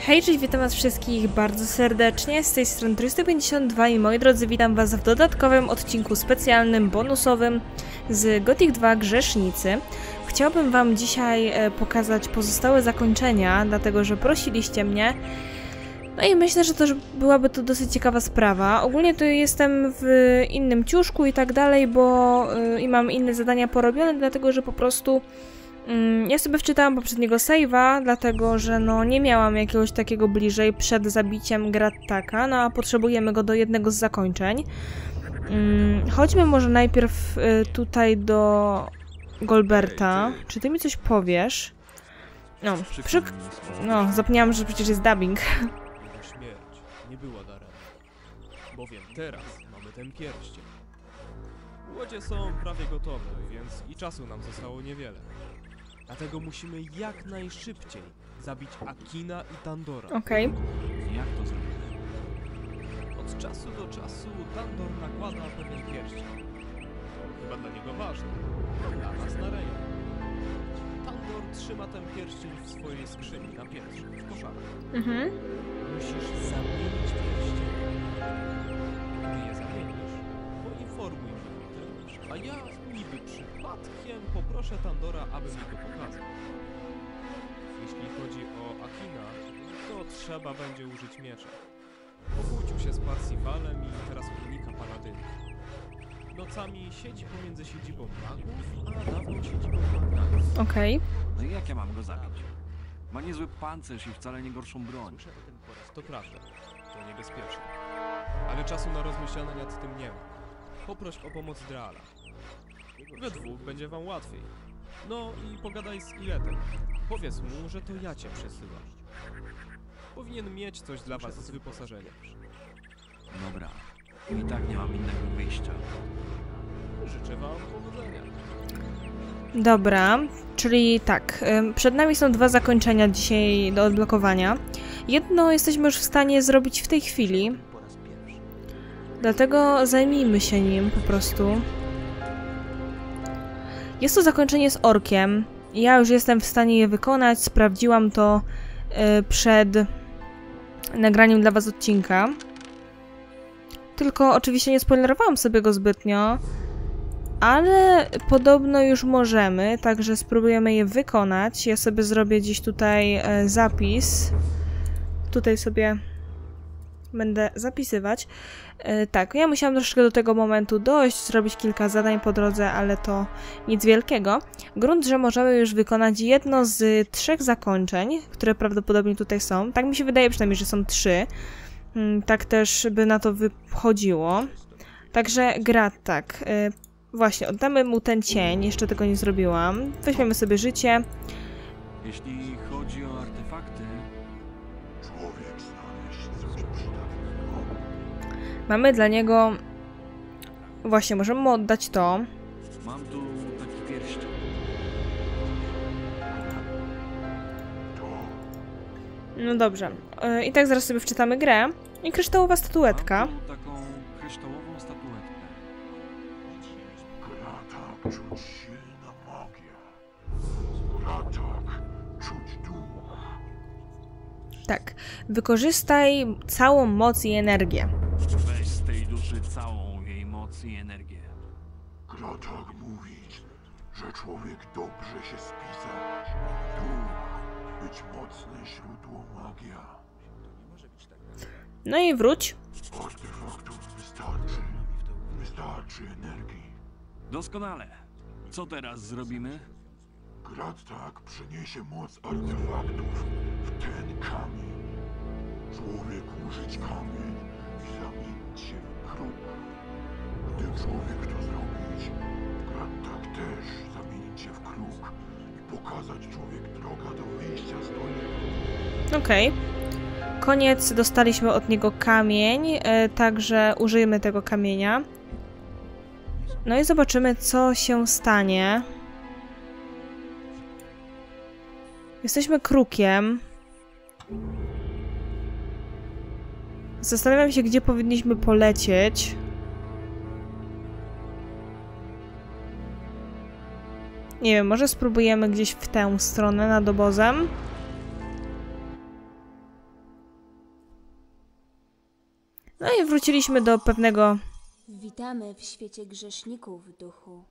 Hej, cześć, witam was wszystkich bardzo serdecznie, z tej strony 352 i moi drodzy, witam was w dodatkowym odcinku specjalnym, bonusowym z Gothic 2 Grzesznicy. Chciałabym wam dzisiaj pokazać pozostałe zakończenia, dlatego że prosiliście mnie. No i myślę, że też byłaby to dosyć ciekawa sprawa. Ogólnie to jestem w innym ciuszku i tak dalej, bo i mam inne zadania porobione, dlatego że po prostu ja sobie wczytałam poprzedniego save'a, dlatego że no nie miałam jakiegoś takiego bliżej przed zabiciem Grattaka, no a potrzebujemy go do jednego z zakończeń. Chodźmy może najpierw tutaj do Goldberta. Czy ty mi coś powiesz? No, zapomniałam, że przecież jest dubbing. Śmierć nie była darem, bowiem teraz mamy ten pierścień. Łodzie są prawie gotowe, więc i czasu nam zostało niewiele. Dlatego musimy jak najszybciej zabić Akina i Tandora. Okej. Jak to zrobimy? Od czasu do czasu Tandor nakłada pewien pierścień. To chyba dla niego ważne. Dla nas na rejon. Tandor trzyma ten pierścień w swojej skrzyni na piętrze, w koszarach. Musisz zamienić pierścień. Gdy je zamienisz, poinformuj mnie o tym, a ja niby przypadkiem poproszę Tandora, aby mi go pokazał. Jeśli chodzi o Akina, to trzeba będzie użyć miecza. Pokłócił się z Parsifalem i teraz unika paladyna. Nocami siedzi pomiędzy siedzibą magów, a dawną siedzibą magów. Okej. No i jak ja mam go zabić? Ma niezły pancerz i wcale nie gorszą broń. Słyszę o tym po raz. To prawda, to niebezpieczne. Ale czasu na rozmyślanie nad tym nie ma. Poproś o pomoc Draala. We dwóch będzie wam łatwiej. No i pogadaj z Iletem. Powiedz mu, że to ja cię przesyłam. Powinien mieć coś dla was z wyposażenia. Dobra. I tak nie mam innego wyjścia. Życzę wam powodzenia. Dobra, czyli tak. Przed nami są dwa zakończenia dzisiaj do odblokowania. Jedno jesteśmy już w stanie zrobić w tej chwili. Dlatego zajmijmy się nim po prostu. Jest to zakończenie z orkiem. Ja już jestem w stanie je wykonać. Sprawdziłam to przed nagraniem dla was odcinka. Tylko oczywiście nie spoilerowałam sobie go zbytnio. Ale podobno już możemy, także spróbujemy je wykonać. Ja sobie zrobię dziś tutaj zapis. Tutaj sobie będę zapisywać. Tak, ja musiałam troszeczkę do tego momentu dojść, zrobić kilka zadań po drodze, ale to nic wielkiego. Grunt, że możemy już wykonać jedno z trzech zakończeń, które prawdopodobnie tutaj są. Tak mi się wydaje przynajmniej, że są trzy. Tak też by na to wychodziło. Także Grattak. Właśnie, oddamy mu ten cień, jeszcze tego nie zrobiłam. Weźmiemy sobie życie. Jeśli chodzi o artefakty... Mamy dla niego... Właśnie, możemy mu oddać to. Mam tu taki pierścień. No dobrze. I tak zaraz sobie wczytamy grę. I kryształowa statuetka. Mam tu taką kryształową statuetkę. Grattak, czuć silna magia. Grattak, czuć duch. Tak. Wykorzystaj całą moc i energię. Weź z tej duszy całą jej moc i energię. Grattak mówi, że człowiek dobrze się spisać. Duch, być mocne źródło magia. No i wróć. Artefaktów wystarczy. Wystarczy energii. Doskonale. Co teraz zrobimy? Grattak przyniesie moc artefaktów w ten kamień. Człowiek użyć kamień. Zamienić się w grób. Gdy człowiek to zrobić, Grattak też zamienić się w kruk i pokazać człowiek droga do wyjścia z niego. Okej. Koniec. Dostaliśmy od niego kamień, także użyjmy tego kamienia. No i zobaczymy, co się stanie. Jesteśmy krukiem. Zastanawiam się, gdzie powinniśmy polecieć. Nie wiem, może spróbujemy gdzieś w tę stronę nad obozem? No i wróciliśmy do pewnego... Witamy w świecie grzeszników, duchu.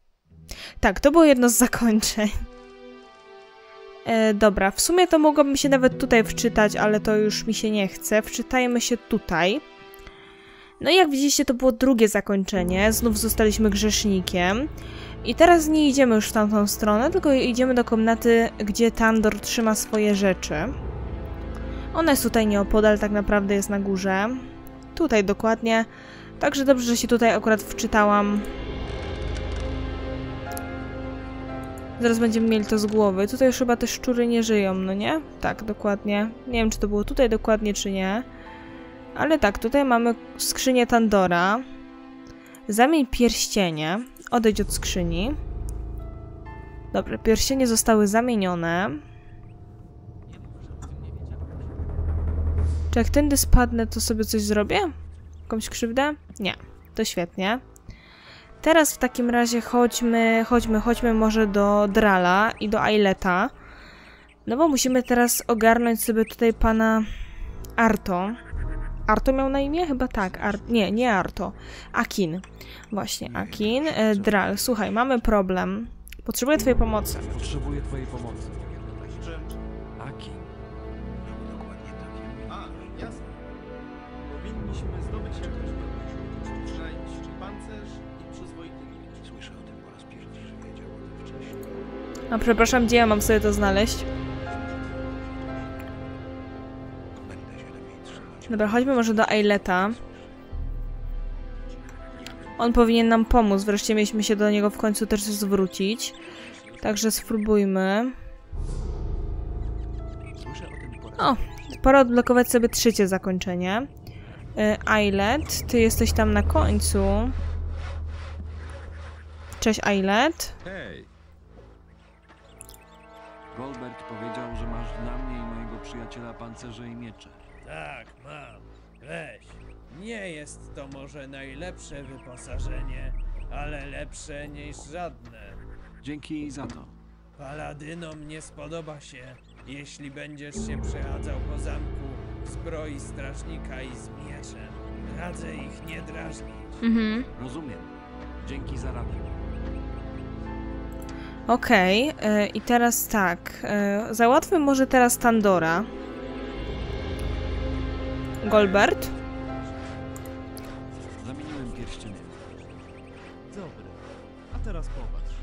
Tak, to było jedno z zakończeń. Dobra, w sumie to mogłabym się nawet tutaj wczytać, ale to już mi się nie chce. Wczytajmy się tutaj. No i jak widzieliście, to było drugie zakończenie. Znów zostaliśmy grzesznikiem. I teraz nie idziemy już w tamtą stronę, tylko idziemy do komnaty, gdzie Tandor trzyma swoje rzeczy. Ona jest tutaj nieopodal, tak naprawdę jest na górze. Tutaj dokładnie. Także dobrze, że się tutaj akurat wczytałam. Zaraz będziemy mieli to z głowy. Tutaj już chyba te szczury nie żyją, no nie? Tak, dokładnie. Nie wiem, czy to było tutaj dokładnie, czy nie. Ale tak, tutaj mamy skrzynię Tandora. Zamień pierścienie. Odejdź od skrzyni. Dobra, pierścienie zostały zamienione. Czy jak tędy spadnę, to sobie coś zrobię? Jakąś krzywdę? Nie. To świetnie. Teraz w takim razie chodźmy może do Draala i do Ileta. No bo musimy teraz ogarnąć sobie tutaj pana Arto. Arto miał na imię? Chyba tak. Nie Arto. Akin. Właśnie, Akin. Draal, słuchaj, mamy problem. Potrzebuję twojej pomocy. Potrzebuję twojej pomocy. Akin. Dokładnie tak. A, jasne. Powinniśmy zdobyć jakąś pewność. Przejść pancerz i przyzwoity limit. Słyszę o tym po raz pierwszy, że wiedział o tym wcześniej. A przepraszam, gdzie ja mam sobie to znaleźć? Dobra, chodźmy może do Ileta. On powinien nam pomóc. Wreszcie mieliśmy się do niego w końcu też zwrócić. Także spróbujmy. O, pora odblokować sobie trzecie zakończenie. Ilet, ty jesteś tam na końcu. Cześć, Ilet. Hej. Goldberg powiedział, że masz dla mnie i mojego przyjaciela pancerze i miecze. Tak, mam. Weź. Nie jest to może najlepsze wyposażenie, ale lepsze niż żadne. Dzięki za to. Paladynom nie spodoba się, jeśli będziesz się przechadzał po zamku w zbroi strażnika i z mieczem. Radzę ich nie drażnić. Mhm. Rozumiem. Dzięki za radę. Okej, i teraz tak. Załatwmy może teraz Tandora. Goldberg? Zamieniłem pierścienie. Dobra, a teraz popatrz.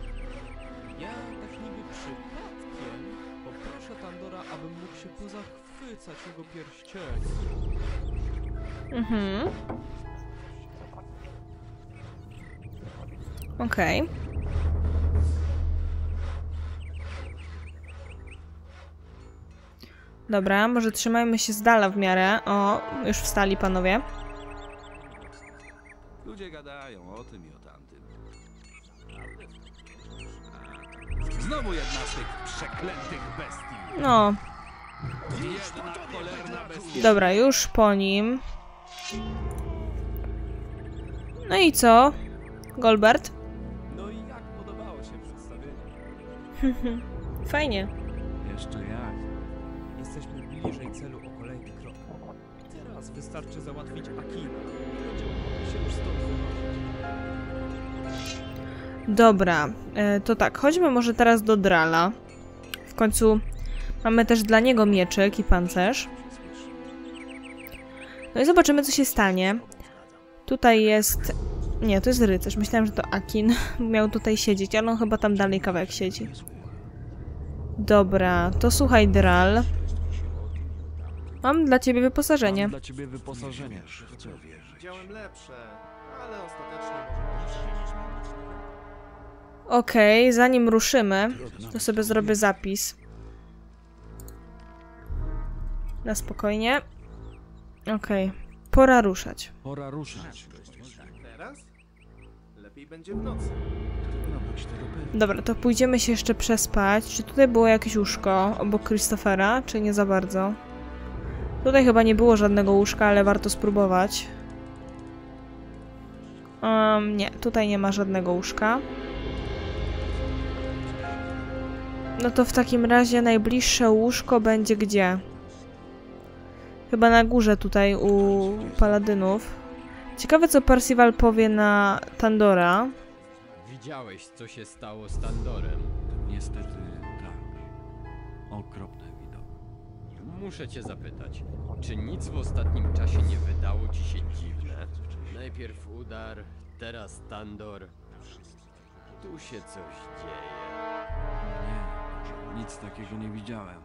Ja tak niby przypadkiem poproszę Tandora, abym mógł się pozachwycać jego pierścienia. Mhm. Okej. Okay. Dobra, może trzymajmy się z dala w miarę. O, już wstali panowie. Ludzie gadają o tym i o tamtym. Znowu jedna z tych przeklętych bestii. No. Dobra, już po nim. No i co? Goldberg? No i jak podobało się przedstawienie? Fajnie. Jeszcze jak. Jesteśmy bliżej celu o kolejny krok. Teraz wystarczy załatwić Akina. Będziemy mogli się już stąd wyłączyć. Dobra, to tak, chodźmy może teraz do Draala. W końcu mamy też dla niego mieczyk i pancerz. No i zobaczymy, co się stanie. Tutaj jest... Nie, to jest rycerz. Myślałem, że to Akin miał tutaj siedzieć, ale on chyba tam dalej kawałek siedzi. Dobra, to słuchaj, Draal. Mam dla ciebie wyposażenie. Mam dla ciebie wyposażenie. Widziałem lepsze, ale ostatecznie. Okej, zanim ruszymy, to sobie zrobię zapis. Na spokojnie. Okej, pora ruszać. Pora ruszać. Teraz? Lepiej będzie w nocy. Dobra, to pójdziemy się jeszcze przespać. Czy tutaj było jakieś łóżko obok Christophera, czy nie za bardzo? Tutaj chyba nie było żadnego łóżka, ale warto spróbować. Nie, tutaj nie ma żadnego łóżka. No to w takim razie najbliższe łóżko będzie gdzie? Chyba na górze tutaj u paladynów. Ciekawe, co Parsifal powie na Tandora. Widziałeś, co się stało z Tandorem. Niestety tak. Okropne widok. Muszę cię zapytać, czy nic w ostatnim czasie nie wydało ci się dziwne? Najpierw udar, teraz Tandor. Tu się coś dzieje. Nie, nic takiego nie widziałem.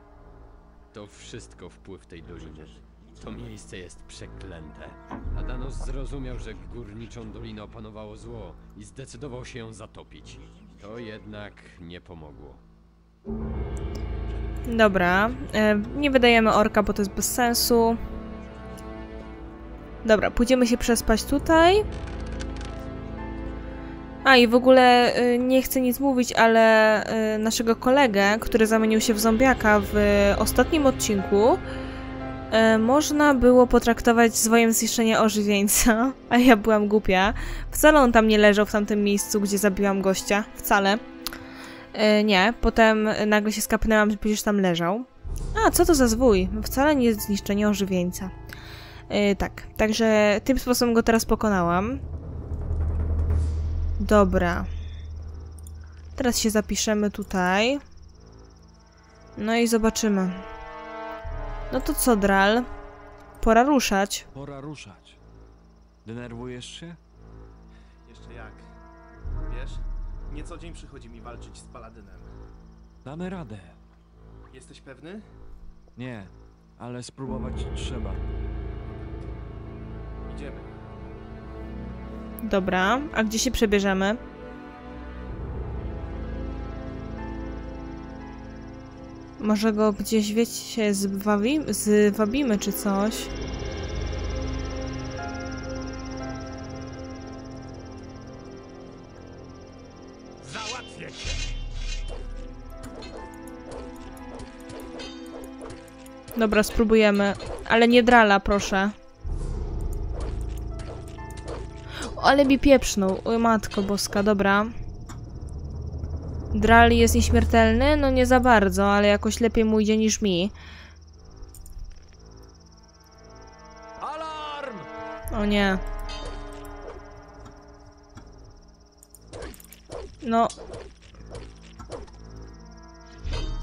To wszystko wpływ tej doliny. To miejsce jest przeklęte. Adanos zrozumiał, że górniczą dolinę opanowało zło i zdecydował się ją zatopić. To jednak nie pomogło. Dobra. Nie wydajemy orka, bo to jest bez sensu. Dobra, pójdziemy się przespać tutaj. A i w ogóle nie chcę nic mówić, ale naszego kolegę, który zamienił się w zombiaka w ostatnim odcinku, można było potraktować zwojem zniszczenia ożywieńca, a ja byłam głupia. Wcale on tam nie leżał w tamtym miejscu, gdzie zabiłam gościa. Wcale. Nie, potem nagle się skapnęłam, że przecież tam leżał. A, co to za zwój? Wcale nie jest zniszczenie ożywieńca. Tak, także tym sposobem go teraz pokonałam. Dobra. Teraz się zapiszemy tutaj. No i zobaczymy. No to co, Draal? Pora ruszać. Pora ruszać. Denerwujesz się? Jeszcze jak. Wiesz, nie co dzień przychodzi mi walczyć z paladynem. Damy radę. Jesteś pewny? Nie, ale spróbować trzeba. Idziemy. Dobra, a gdzie się przebierzemy? Może go gdzieś, wiecie, zwabimy czy coś? Załatwię cię. Dobra, spróbujemy. Ale nie Draala, proszę. Ale mi pieprznął. Oj, matko boska, dobra. Draal jest nieśmiertelny? No nie za bardzo, ale jakoś lepiej mu idzie niż mi. Alarm! O nie. No.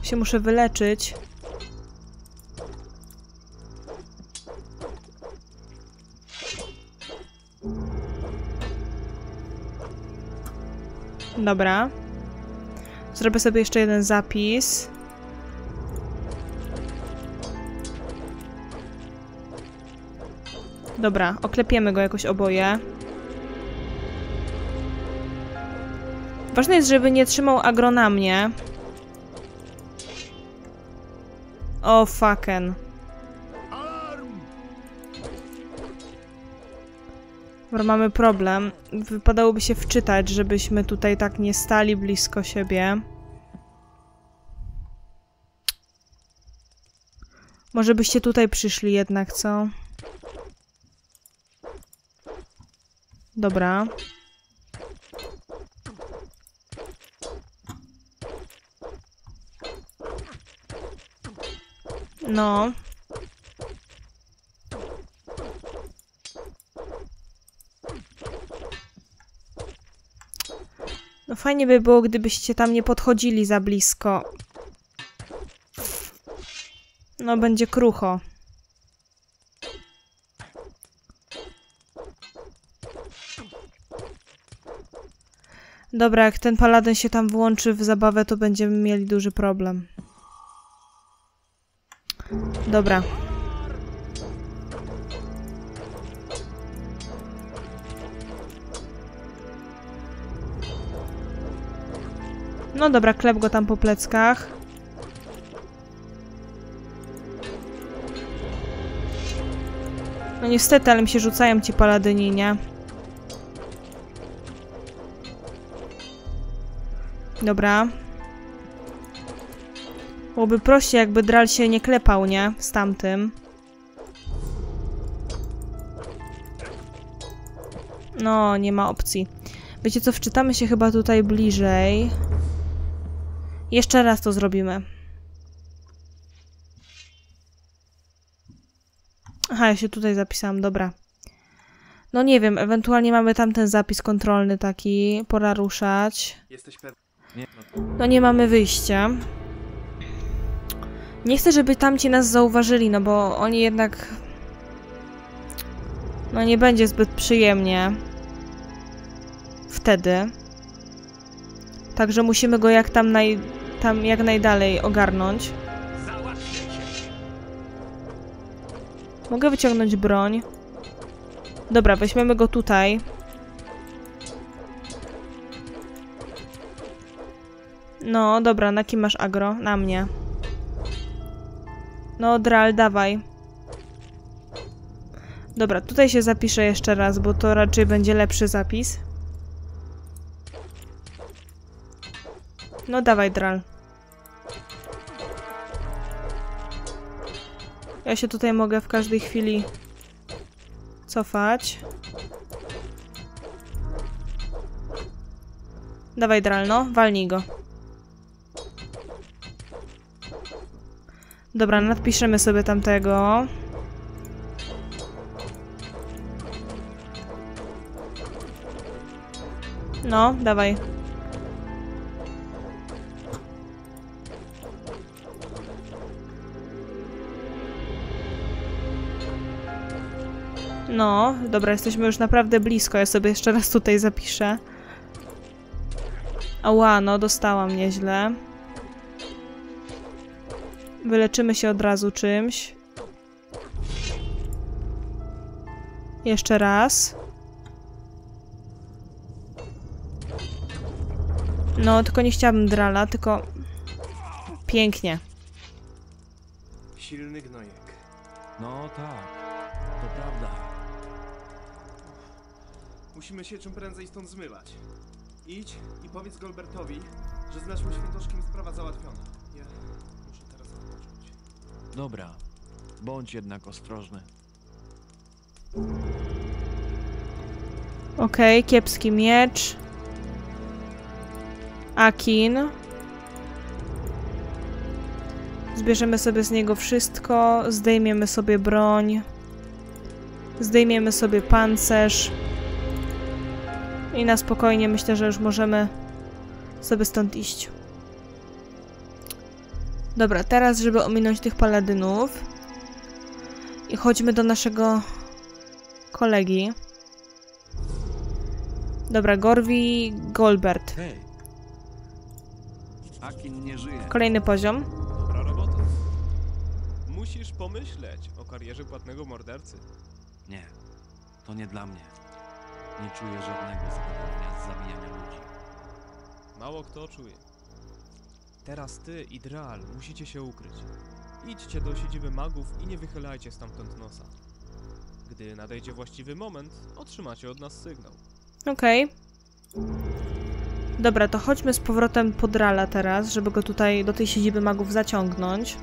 Się muszę wyleczyć. Dobra. Zrobię sobie jeszcze jeden zapis. Dobra, oklepiemy go jakoś oboje. Ważne jest, żeby nie trzymał agro na mnie. O, fucken. Mamy problem. Wypadałoby się wczytać, żebyśmy tutaj tak nie stali blisko siebie. Może byście tutaj przyszli jednak, co? Dobra. No. No fajnie by było, gdybyście tam nie podchodzili za blisko. No będzie krucho. Dobra, jak ten paladyn się tam włączy w zabawę, to będziemy mieli duży problem. Dobra. No dobra, klep go tam po pleckach. No niestety, ale mi się rzucają ci paladyni, nie? Dobra. Byłoby prościej, jakby Draal się nie klepał, nie? Z tamtym. No, nie ma opcji. Wiecie co, wczytamy się chyba tutaj bliżej. Jeszcze raz to zrobimy. Aha, ja się tutaj zapisałam, dobra. No nie wiem, ewentualnie mamy tamten zapis kontrolny taki, pora ruszać. Jesteś pewien? No nie mamy wyjścia. Nie chcę, żeby tamci nas zauważyli, no bo oni jednak... No nie będzie zbyt przyjemnie. Wtedy. Także musimy go jak najdalej ogarnąć. Mogę wyciągnąć broń. Dobra, weźmiemy go tutaj. No, dobra, na kim masz agro? Na mnie. No, Draal, dawaj. Dobra, tutaj się zapiszę jeszcze raz, bo to raczej będzie lepszy zapis. No, dawaj, Draal. Ja się tutaj mogę w każdej chwili cofać. Dawaj, Draal, no, walnij go. Dobra, nadpiszemy sobie tamtego. No, dawaj. No, dobra, jesteśmy już naprawdę blisko. Ja sobie jeszcze raz tutaj zapiszę. Ała, no, dostałam nieźle. Wyleczymy się od razu czymś. Jeszcze raz. No, tylko nie chciałabym Draala, tylko... Pięknie. Silny gnojek. No tak, to prawda. Musimy się czym prędzej stąd zmywać. Idź i powiedz Goldbertowi, że z naszym świętoszkiem sprawa załatwiona. Dobra, bądź jednak ostrożny. Okej, kiepski miecz. Akin. Zbierzemy sobie z niego wszystko, zdejmiemy sobie broń. Zdejmiemy sobie pancerz. I na spokojnie myślę, że już możemy sobie stąd iść. Dobra, teraz, żeby ominąć tych paladynów i chodźmy do naszego kolegi. Dobra, Gorvi, Goldberg. Akin nie żyje. Kolejny poziom. Dobra robota. Musisz pomyśleć o karierze płatnego mordercy. Nie, to nie dla mnie. Nie czuję żadnego zadowolenia z zabijania ludzi. Mało kto czuje. Teraz ty i Draal musicie się ukryć. Idźcie do siedziby magów i nie wychylajcie stamtąd nosa. Gdy nadejdzie właściwy moment, otrzymacie od nas sygnał. Okej. Dobra, to chodźmy z powrotem po Draala teraz, żeby go tutaj do tej siedziby magów zaciągnąć.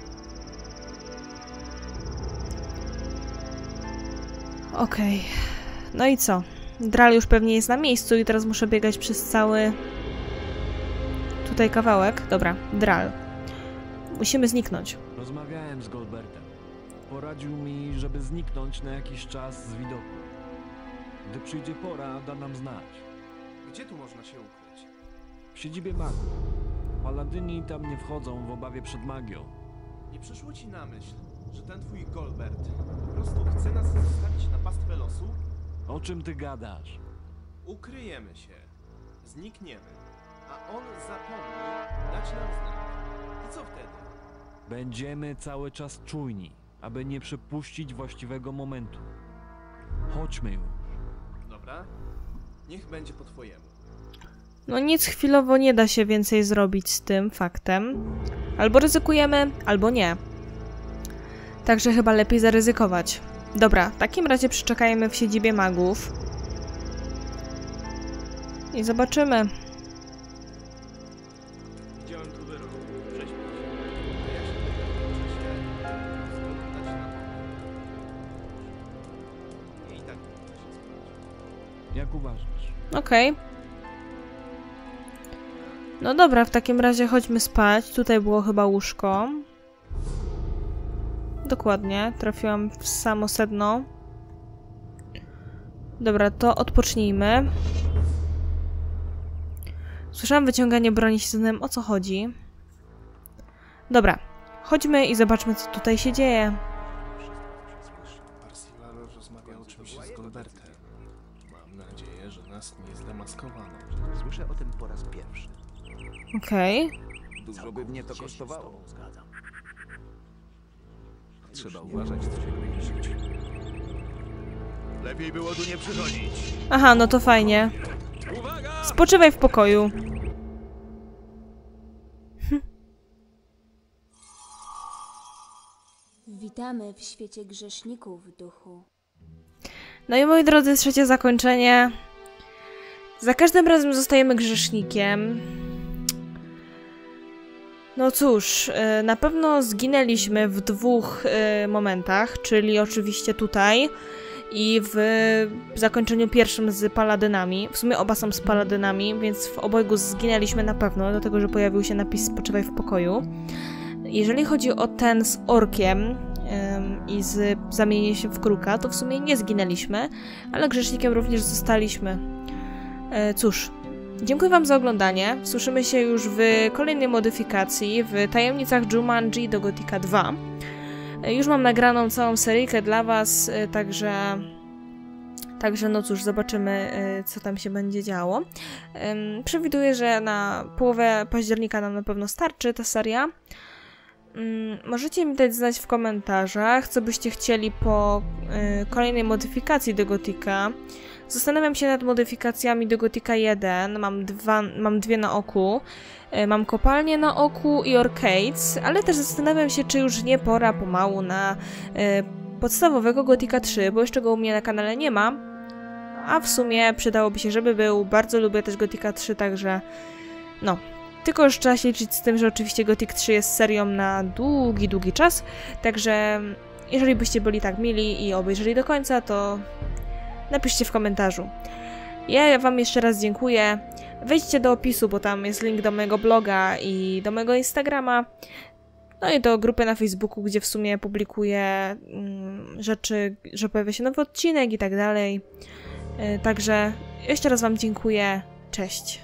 Okej. No i co? Draal już pewnie jest na miejscu i teraz muszę biegać przez cały... Tutaj kawałek. Dobra, Draal. Musimy zniknąć. Rozmawiałem z Goldbergem. Poradził mi, żeby zniknąć na jakiś czas z widoku. Gdy przyjdzie pora, da nam znać. Gdzie tu można się ukryć? W siedzibie magów. Paladyni tam nie wchodzą w obawie przed magią. Nie przyszło ci na myśl, że ten twój Goldberg po prostu chce nas zostawić na pastwę losu? O czym ty gadasz? Ukryjemy się. Znikniemy. A on zapomni dać nam znak. I co wtedy? Będziemy cały czas czujni, aby nie przepuścić właściwego momentu. Chodźmy już. Dobra? Niech będzie po twojemu. No nic, chwilowo nie da się więcej zrobić z tym faktem. Albo ryzykujemy, albo nie. Także chyba lepiej zaryzykować. Dobra, w takim razie przyczekajmy w siedzibie magów. I zobaczymy. Okej. No dobra, w takim razie chodźmy spać. Tutaj było chyba łóżko. Dokładnie, trafiłam w samo sedno. Dobra, to odpocznijmy. Słyszałam wyciąganie broni synem, o co chodzi? Dobra, chodźmy i zobaczmy, co tutaj się dzieje. Parsifal rozmawia o czymś z Goldbergiem. Mam nadzieję, że nas nie zdemaskowano. Słyszę o tym po raz pierwszy. Okej. Dużo by mnie to kosztowało. Zgadzam. Trzeba uważać, co się dzieje. Lepiej było tu nie przychodzić. Aha, no to fajnie. Spoczywaj w pokoju. Witamy w świecie grzeszników, duchu. No i moi drodzy, trzecie zakończenie. Za każdym razem zostajemy grzesznikiem. No cóż, na pewno zginęliśmy w dwóch momentach, czyli oczywiście tutaj i w zakończeniu pierwszym z paladynami. W sumie oba są z paladynami, więc w obojgu zginęliśmy na pewno, dlatego że pojawił się napis "Spoczywaj w pokoju". Jeżeli chodzi o ten z orkiem i z zamienieniem się w kruka, to w sumie nie zginęliśmy, ale grzesznikiem również zostaliśmy. Cóż, dziękuję wam za oglądanie. Słyszymy się już w kolejnej modyfikacji w Tajemnicach Jumanji do Gothica 2. Już mam nagraną całą seryjkę dla was, także no cóż, zobaczymy, co tam się będzie działo. Przewiduję, że na połowę października nam na pewno starczy ta seria. Możecie mi dać znać w komentarzach, co byście chcieli po kolejnej modyfikacji do Gothica. Zastanawiam się nad modyfikacjami do Gothica 1, mam dwie na oku, mam Kopalnie na oku i Arcades, ale też zastanawiam się, czy już nie pora pomału na podstawowego Gothica 3, bo jeszcze go u mnie na kanale nie ma, a w sumie przydałoby się, żeby był. Bardzo lubię też Gothica 3, także no. Tylko już trzeba się liczyć z tym, że oczywiście Gothic 3 jest serią na długi, długi czas, także jeżeli byście byli tak mili i obejrzeli do końca, to napiszcie w komentarzu. Ja wam jeszcze raz dziękuję. Wejdźcie do opisu, bo tam jest link do mojego bloga i do mojego Instagrama, no i do grupy na Facebooku, gdzie w sumie publikuję rzeczy, że pojawia się nowy odcinek i tak dalej. Także jeszcze raz wam dziękuję. Cześć.